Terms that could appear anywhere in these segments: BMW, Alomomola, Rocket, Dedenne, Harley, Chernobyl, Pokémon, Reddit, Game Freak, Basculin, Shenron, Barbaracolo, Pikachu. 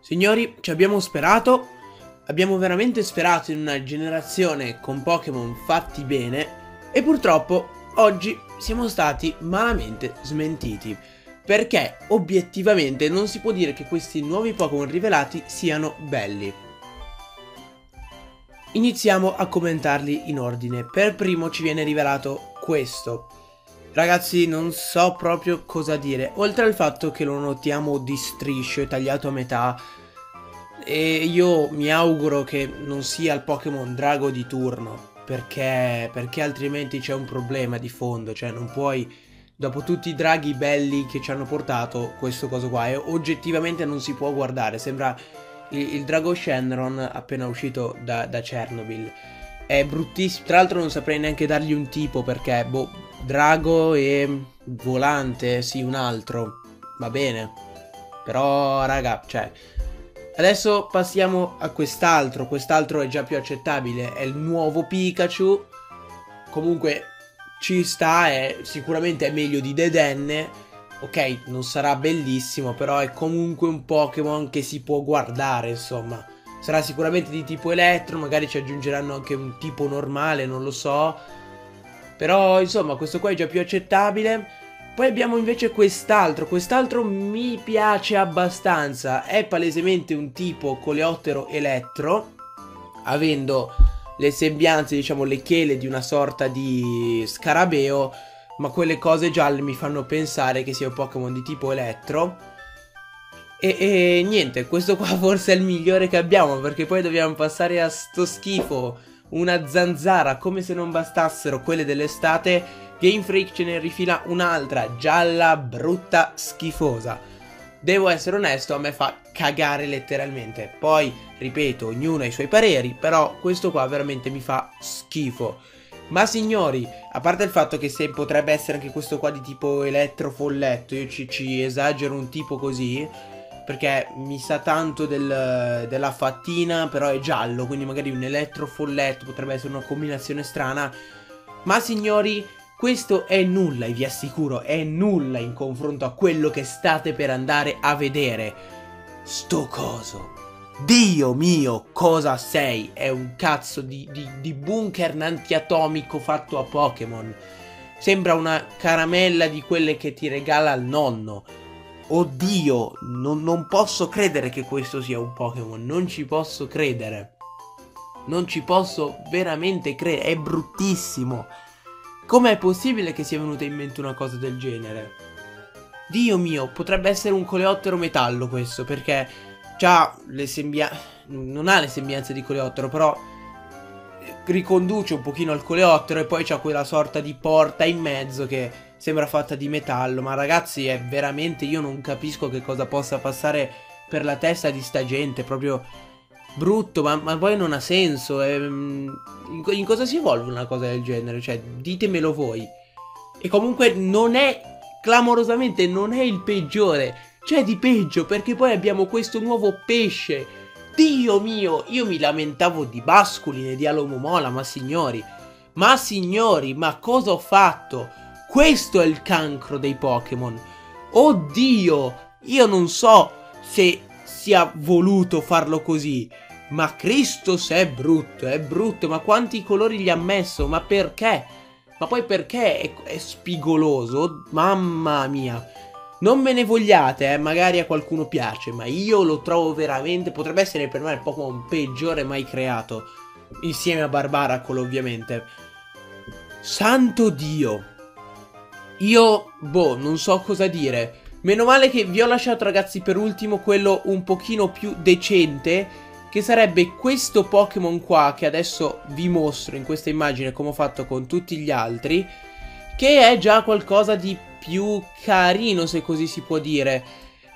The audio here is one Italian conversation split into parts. Signori, ci abbiamo sperato. Abbiamo veramente sperato in una generazione con Pokémon fatti bene. E purtroppo oggi siamo stati malamente smentiti, perché obiettivamente non si può dire che questi nuovi Pokémon rivelati siano belli. Iniziamo a commentarli in ordine. Per primo ci viene rivelato questo. Ragazzi, non so proprio cosa dire, oltre al fatto che lo notiamo di striscio e tagliato a metà. E io mi auguro che non sia il Pokémon Drago di turno, perché altrimenti c'è un problema di fondo. Cioè non puoi, dopo tutti i draghi belli che ci hanno portato, questo coso qua, e oggettivamente non si può guardare. Sembra il drago Shenron appena uscito da Chernobyl. È bruttissimo. Tra l'altro non saprei neanche dargli un tipo, perché, boh, drago e volante, sì, un altro, va bene. Però, raga, cioè... Adesso passiamo a quest'altro. Quest'altro è già più accettabile. È il nuovo Pikachu. Comunque... ci sta, sicuramente è meglio di Dedenne. Ok, non sarà bellissimo, però è comunque un Pokémon che si può guardare, insomma. Sarà sicuramente di tipo elettro, magari ci aggiungeranno anche un tipo normale, non lo so. Però, insomma, questo qua è già più accettabile. Poi abbiamo invece quest'altro. Quest'altro mi piace abbastanza. È palesemente un tipo coleottero elettro, avendo... le sembianze, diciamo, le chele di una sorta di scarabeo, ma quelle cose gialle mi fanno pensare che sia un Pokémon di tipo elettro. E niente, questo qua forse è il migliore che abbiamo, perché poi dobbiamo passare a sto schifo, una zanzara. Come se non bastassero quelle dell'estate, Game Freak ce ne rifila un'altra, gialla, brutta, schifosa. Devo essere onesto, a me fa cagare letteralmente. Poi, ripeto, ognuno ha i suoi pareri, però questo qua veramente mi fa schifo. Ma signori, a parte il fatto che se potrebbe essere anche questo qua di tipo elettrofolletto, io ci esagero un tipo così, perché mi sa tanto della fattina, però è giallo, quindi magari un elettrofolletto potrebbe essere una combinazione strana. Ma signori... questo è nulla, e vi assicuro, è nulla in confronto a quello che state per andare a vedere. Sto coso. Dio mio, cosa sei? È un cazzo di bunker antiatomico fatto a Pokémon. Sembra una caramella di quelle che ti regala il nonno. Oddio, non posso credere che questo sia un Pokémon. Non ci posso credere. Non ci posso veramente credere. È bruttissimo. Com'è possibile che sia venuta in mente una cosa del genere? Dio mio, potrebbe essere un coleottero metallo questo, perché c'ha le sembianze... non ha le sembianze di coleottero, però riconduce un pochino al coleottero, e poi c'ha quella sorta di porta in mezzo che sembra fatta di metallo. Ma ragazzi, è veramente... io non capisco che cosa possa passare per la testa di sta gente, proprio... brutto, ma poi non ha senso. In cosa si evolve una cosa del genere? Cioè, ditemelo voi. E comunque non è, clamorosamente, non è il peggiore. C'è di peggio, perché poi abbiamo questo nuovo pesce. Dio mio, io mi lamentavo di Basculin e di Alomomola, ma signori, ma cosa ho fatto? Questo è il cancro dei Pokémon. Oddio, io non so se... sia voluto farlo così, ma Cristo se è brutto, ma quanti colori gli ha messo, ma perché? Ma poi perché è spigoloso? Mamma mia, non me ne vogliate, magari a qualcuno piace, ma io lo trovo veramente, potrebbe essere per me il Pokémon peggiore mai creato, insieme a Barbaracolo ovviamente. Santo Dio, io, boh, non so cosa dire. Meno male che vi ho lasciato, ragazzi, per ultimo quello un pochino più decente, che sarebbe questo Pokémon qua, che adesso vi mostro in questa immagine come ho fatto con tutti gli altri, che è già qualcosa di più carino, se così si può dire.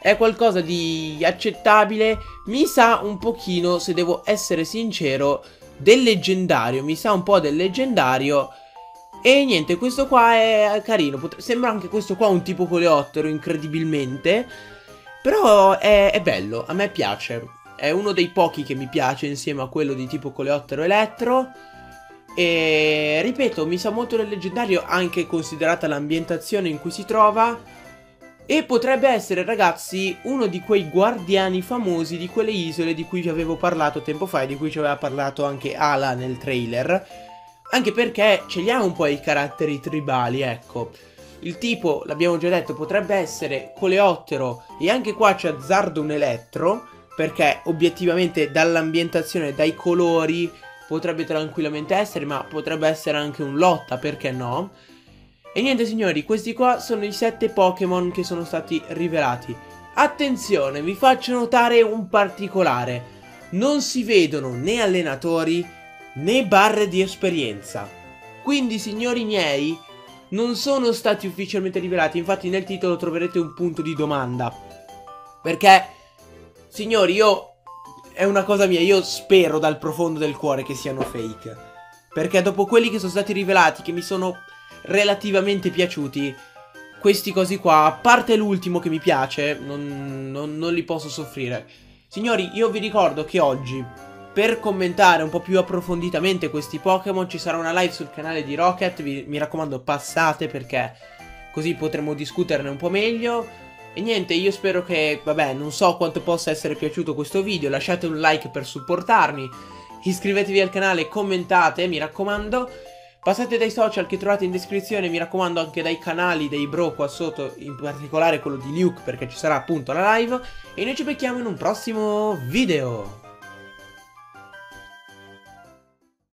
È qualcosa di accettabile, mi sa un pochino, se devo essere sincero, del leggendario, mi sa un po' del leggendario. E niente, questo qua è carino, sembra anche questo qua un tipo coleottero, incredibilmente, però è bello, a me piace, è uno dei pochi che mi piace insieme a quello di tipo coleottero elettro, e ripeto, mi sa molto del leggendario, anche considerata l'ambientazione in cui si trova, E potrebbe essere, ragazzi, uno di quei guardiani famosi di quelle isole di cui vi avevo parlato tempo fa e di cui ci aveva parlato anche Ala nel trailer. Anche perché ce li ha un po' i caratteri tribali, ecco. Il tipo, l'abbiamo già detto, potrebbe essere coleottero e anche qua c'è azzardo un elettro, perché obiettivamente dall'ambientazione, dai colori, potrebbe tranquillamente essere, ma potrebbe essere anche un lotta, perché no? E niente signori, questi qua sono i 7 Pokémon che sono stati rivelati. Attenzione, vi faccio notare un particolare. Non si vedono né allenatori né barre di esperienza. Quindi signori miei, non sono stati ufficialmente rivelati. Infatti nel titolo troverete un punto di domanda. Perché, signori, è una cosa mia, io spero dal profondo del cuore che siano fake. Perché dopo quelli che sono stati rivelati, che mi sono relativamente piaciuti, questi cosi qua, a parte l'ultimo che mi piace, non li posso soffrire. Signori, io vi ricordo che oggi, per commentare un po' più approfonditamente questi Pokémon, ci sarà una live sul canale di Rocket. Mi raccomando, passate, perché così potremo discuterne un po' meglio. E niente, io spero che, vabbè, non so quanto possa essere piaciuto questo video. Lasciate un like per supportarmi, iscrivetevi al canale, commentate, mi raccomando. Passate dai social che trovate in descrizione, mi raccomando anche dai canali dei bro qua sotto, in particolare quello di Luke, perché ci sarà appunto la live. E noi ci becchiamo in un prossimo video!